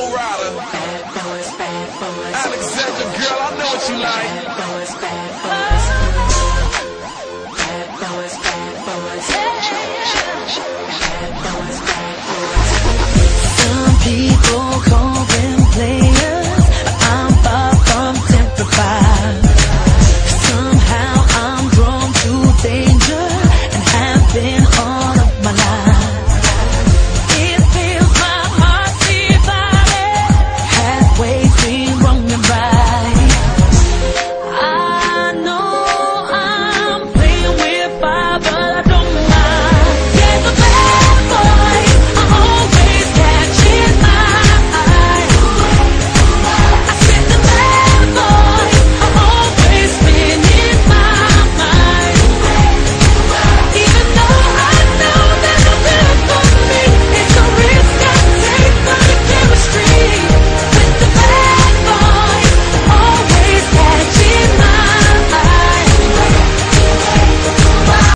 Lowrider. Alexandra, girl, I know what you like.